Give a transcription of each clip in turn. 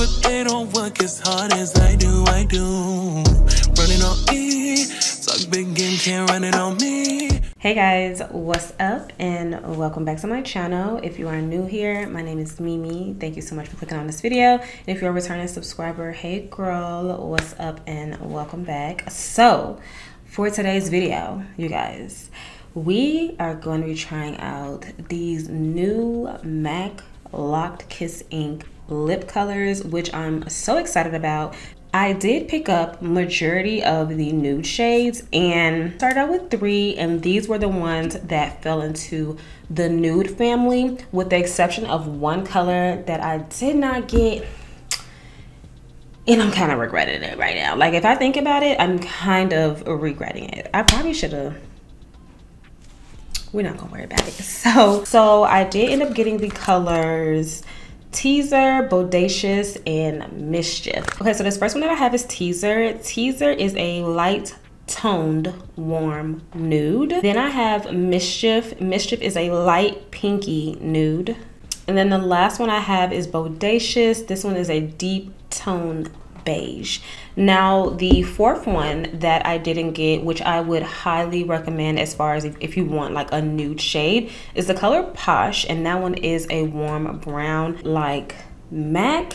but they don't work as hard as I do. Running on E, talk big game, can't run it on me. Hey guys, what's up and welcome back to my channel. If you are new here, my name is Mimi. Thank you so much for clicking on this video. And if you're a returning subscriber, hey girl, what's up and welcome back. So for today's video, you guys, we are going to be trying out these new MAC Locked Kiss Ink lip colors, which I'm so excited about. I did pick up majority of the nude shades and started out with 3, and these were the ones that fell into the nude family, with the exception of one color that I did not get. And I'm kind of regretting it right now. Like, if I think about it, I'm kind of regretting it. I probably should have. We're not gonna worry about it. So I did end up getting the colors Teaser, Bodacious, and Mischief. Okay, so this first one that I have is Teaser. Teaser is a light toned warm nude. Then I have Mischief. Mischief is a light pinky nude. And then the last one I have is Bodacious. This one is a deep toned beige. Now the fourth one that I didn't get, which I would highly recommend as far as if you want like a nude shade, is the color Posh, and that one is a warm brown. Like, MAC,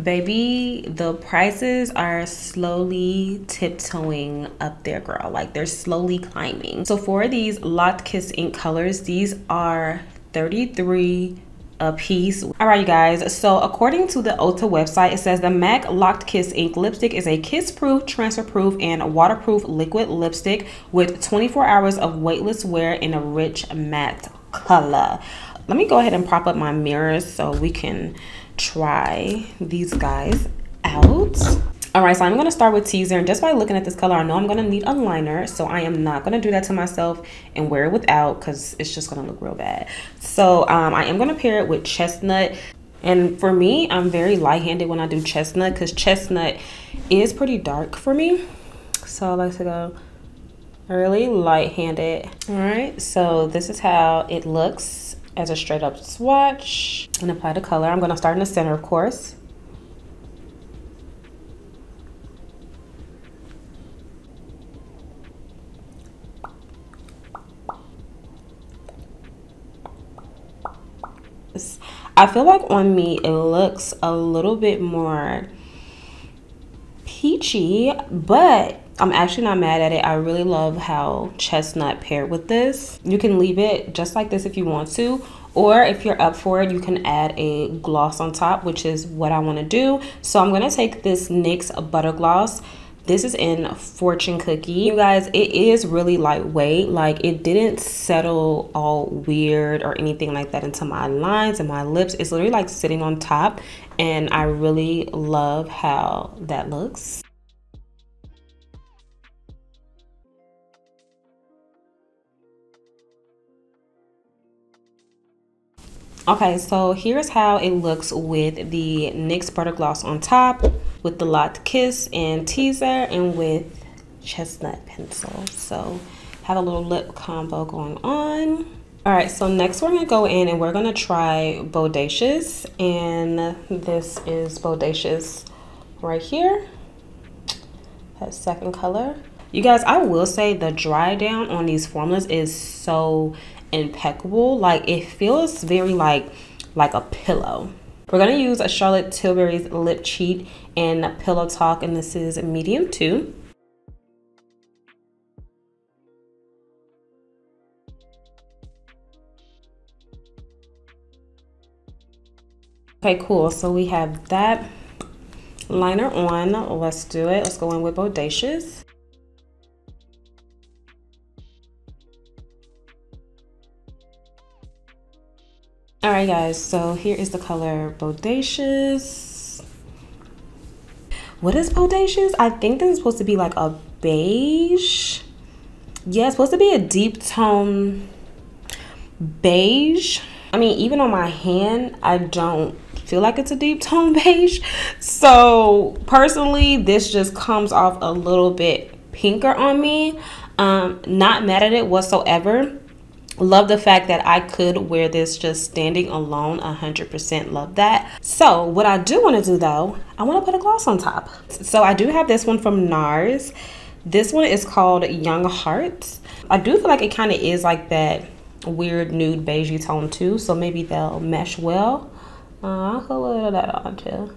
baby, the prices are slowly tiptoeing up there, girl. Like, they're slowly climbing. So for these Locked Kiss Ink colors, these are $33 a piece. All right, you guys, so according to the Ulta website, it says the MAC Locked Kiss Ink lipstick is a kiss proof, transfer proof, and waterproof liquid lipstick with 24 hours of weightless wear in a rich matte color. Let me go ahead and prop up my mirrors so we can try these guys out. All right, so I'm gonna start with Teaser, and just by looking at this color, I know I'm gonna need a liner, so I am not gonna do that to myself and wear it without, because it's just gonna look real bad. So I am gonna pair it with Chestnut, and for me, I'm very light-handed when I do Chestnut, because Chestnut is pretty dark for me, so I like to go really light-handed. All right, so this is how it looks as a straight-up swatch, and apply the color. I'm gonna start in the center, of course. I feel like on me it looks a little bit more peachy, but I'm actually not mad at it. I really love how Chestnut paired with this. You can leave it just like this if you want to, or if you're up for it, you can add a gloss on top, which is what I want to do. So I'm going to take this NYX Butter Gloss. This is in Fortune Cookie. You guys, it is really lightweight. Like, it didn't settle all weird or anything like that into my lines and my lips. It's literally like sitting on top, and I really love how that looks. Okay, so here's how it looks with the NYX Butter Gloss on top, with the Locked Kiss and Teaser, and with Chestnut pencil. So have a little lip combo going on. All right, so next we're gonna go in and we're gonna try Bodacious, and this is Bodacious right here, that second color. You guys, I will say the dry down on these formulas is so impeccable. Like, it feels very like a pillow. We're gonna use a Charlotte Tilbury's lip cheat in Pillow Talk, and this is medium 2. Okay, cool, so we have that liner on. Let's do it. Let's go in with Bodacious. All right, guys, so here is the color Bodacious. What is Bodacious? I think this is supposed to be like a beige. Yeah, it's supposed to be a deep tone beige. I mean, even on my hand, I don't feel like it's a deep tone beige. So personally, this just comes off a little bit pinker on me. Not mad at it whatsoever. Love the fact that I could wear this just standing alone, 100% love that. So what I do want to do though, I want to put a gloss on top. So I do have this one from NARS. This one is called Young Hearts. I do feel like it kind of is like that weird nude beigey tone too, so maybe they'll mesh well. I'll put a little of that on too.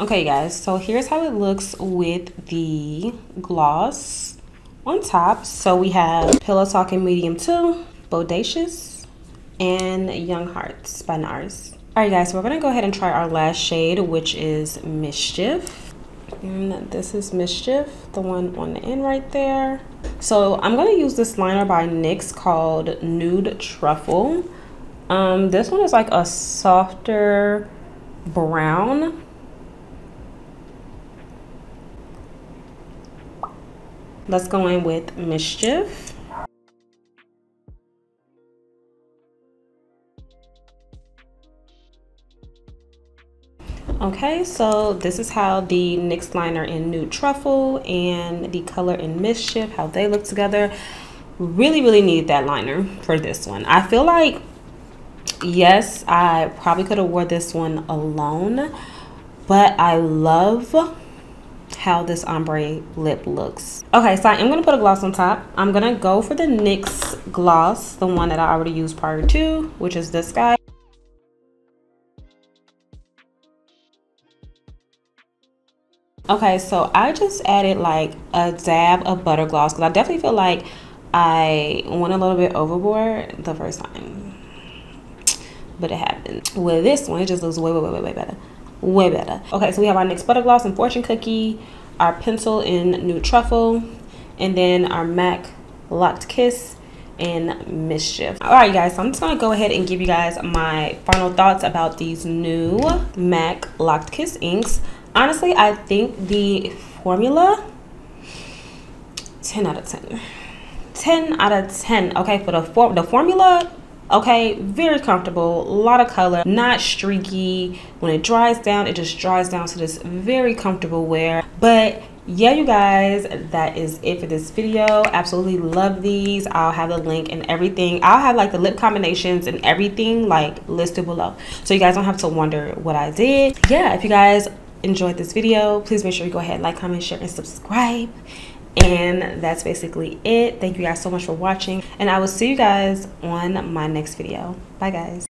Okay guys, so here's how it looks with the gloss on top. So we have Pillow Talk in Medium 2, Bodacious, and Young Hearts by NARS. All right guys, so we're gonna go ahead and try our last shade, which is Mischief. And this is Mischief, the one on the end right there. So I'm gonna use this liner by NYX called Nude Truffle. This one is like a softer brown. Let's go in with Mischief. Okay, so this is how the NYX liner in Nude Truffle and the color in Mischief, how they look together. Really, really need that liner for this one. I feel like, yes, I probably could have wore this one alone, but I love how this ombre lip looks. Okay, so I am gonna put a gloss on top. I'm gonna go for the NYX gloss, the one that I already used prior to, which is this guy. Okay, so I just added like a dab of butter gloss because I definitely feel like I went a little bit overboard the first time, but it happened. With this one, it just looks way, way, way, way, way better. Way better. Okay, so we have our NYX Butter Gloss and Fortune Cookie, our pencil in Nude Truffle, and then our MAC Locked Kiss and Mischief. All right guys, so I'm just gonna go ahead and give you guys my final thoughts about these new MAC Locked Kiss inks. Honestly, I think the formula, 10 out of 10. 10 out of 10, okay, for the formula. Okay, very comfortable, a lot of color, not streaky. When it dries down, it just dries down to this very comfortable wear. But yeah, you guys, that is it for this video. Absolutely love these. I'll have the link and everything. I'll have like the lip combinations and everything like listed below, so you guys don't have to wonder what I did. Yeah, if you guys enjoyed this video, please make sure you go ahead, like, comment, share, and subscribe. And that's basically it. Thank you guys so much for watching, and I will see you guys on my next video. Bye guys.